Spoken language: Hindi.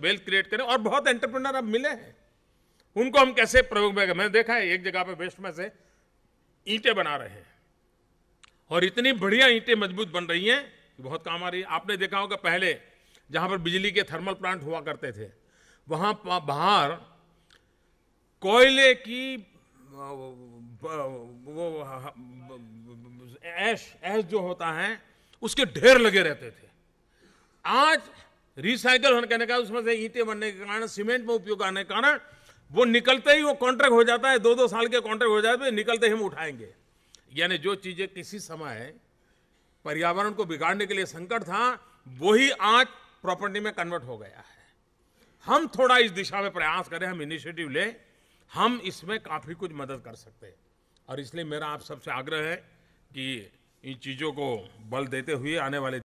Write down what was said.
वेल्थ क्रिएट करें। और बहुत एंटरप्रेन्योर अब मिले हैं, उनको हम कैसे प्रयोग में, मैंने देखा है एक जगह पे वेस्ट में से ईंटें बना रहे हैं और इतनी बढ़िया ईंटें मजबूत बन रही हैं कि बहुत काम आ रही है। आपने देखा होगा पहले जहाँ पर बिजली के थर्मल प्लांट हुआ करते थे वहाँ बाहर कोयले की वो ऐश जो होता है उसके ढेर लगे रहते थे। आज रिसाइकल होने कहने का उसमें से ईंटें बनने के कारण, सीमेंट में उपयोग आने के कारण वो निकलते ही वो कॉन्ट्रैक्ट हो जाता है, 2-2 साल के कॉन्ट्रैक्ट हो जाते हैं, निकलते ही हम उठाएंगे। यानी जो चीज़ें किसी समय पर्यावरण को बिगाड़ने के लिए संकट था वही आज प्रॉपर्टी में कन्वर्ट हो गया है। हम थोड़ा इस दिशा में प्रयास करें, हम इनिशिएटिव लें, हम इसमें काफ़ी कुछ मदद कर सकते हैं। और इसलिए मेरा आप सबसे आग्रह है कि इन चीज़ों को बल देते हुए आने वाले